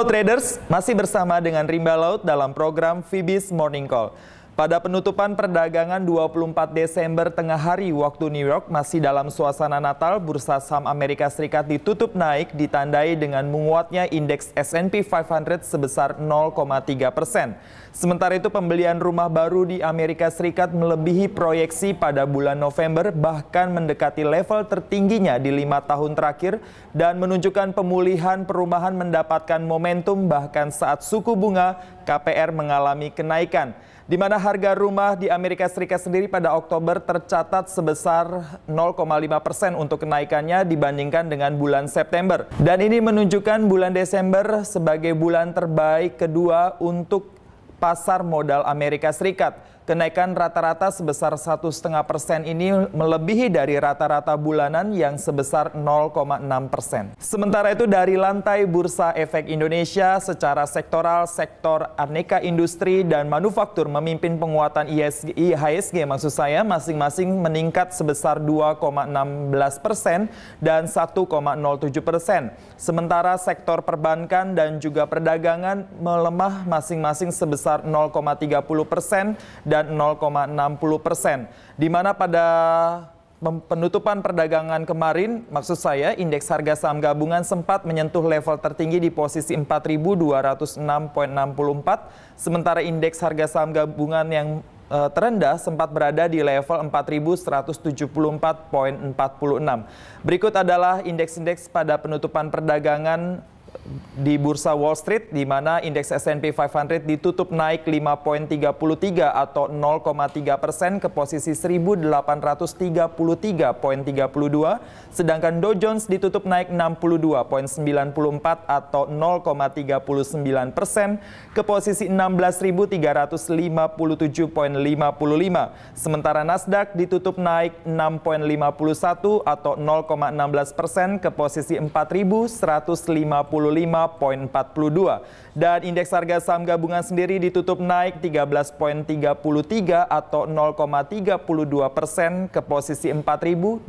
Halo traders, masih bersama dengan Rimba Laut dalam program Vibiz Morning Call. Pada penutupan perdagangan 24 Desember tengah hari waktu New York masih dalam suasana Natal, bursa saham Amerika Serikat ditutup naik ditandai dengan menguatnya indeks S&P 500 sebesar 0,3%. Sementara itu pembelian rumah baru di Amerika Serikat melebihi proyeksi pada bulan November, bahkan mendekati level tertingginya di 5 tahun terakhir dan menunjukkan pemulihan perumahan mendapatkan momentum bahkan saat suku bunga KPR mengalami kenaikan. Di mana harga rumah di Amerika Serikat sendiri pada Oktober tercatat sebesar 0,5% untuk kenaikannya dibandingkan dengan bulan September. Dan ini menunjukkan bulan Desember sebagai bulan terbaik kedua untuk pasar modal Amerika Serikat. Kenaikan rata-rata sebesar 1,5% ini melebihi dari rata-rata bulanan yang sebesar 0,6%. Sementara itu dari lantai bursa efek Indonesia secara sektoral, sektor aneka industri dan manufaktur memimpin penguatan IHSG maksud saya masing-masing meningkat sebesar 2,16% dan 1,07%. Sementara sektor perbankan dan juga perdagangan melemah masing-masing sebesar 0,30% dan 0,60%, di mana pada penutupan perdagangan kemarin, maksud saya indeks harga saham gabungan sempat menyentuh level tertinggi di posisi 4.206.64, sementara indeks harga saham gabungan yang terendah sempat berada di level 4.174.46. Berikut adalah indeks-indeks pada penutupan perdagangan di bursa Wall Street, di mana indeks S&P 500 ditutup naik 5,33 atau 0,3% ke posisi 1833,32, sedangkan Dow Jones ditutup naik 62,94 atau 0,39% ke posisi 16.357,55, sementara Nasdaq ditutup naik 6,51 atau 0,16% ke posisi 4.155,42, dan indeks harga saham gabungan sendiri ditutup naik 13,33 atau 0,32% ke posisi 4.202,83.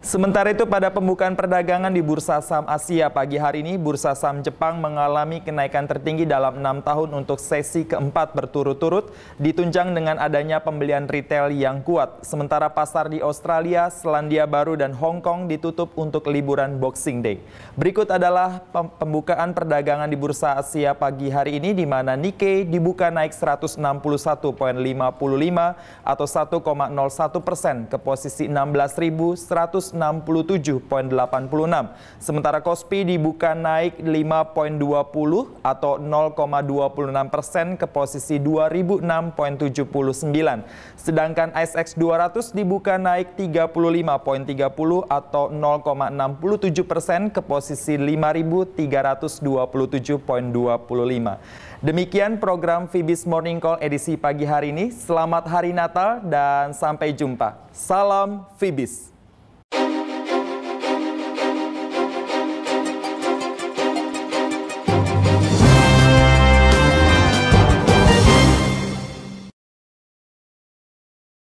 Sementara itu pada pembukaan perdagangan di bursa saham Asia pagi hari ini, bursa saham Jepang mengalami kenaikan tertinggi dalam 6 tahun untuk sesi keempat berturut-turut, ditunjang dengan adanya pembelian retail yang kuat. Sementara pasar di Australia, Selandia Baru dan Hong Kong ditutup untuk liburan Boxing Day. Berikut adalah pembukaan perdagangan di bursa Asia pagi hari ini, di mana Nikkei dibuka naik 161,55 atau 1,01% ke posisi 16.167,86. Sementara Kospi dibuka naik 5,20 atau 0,26% ke posisi 2.006,79. Sedangkan ASX200 dibuka naik 35,30 atau 0,67% ke posisi 5.327,25. Demikian program Vibiz Morning Call edisi pagi hari ini. Selamat Hari Natal dan sampai jumpa. Salam Vibiz.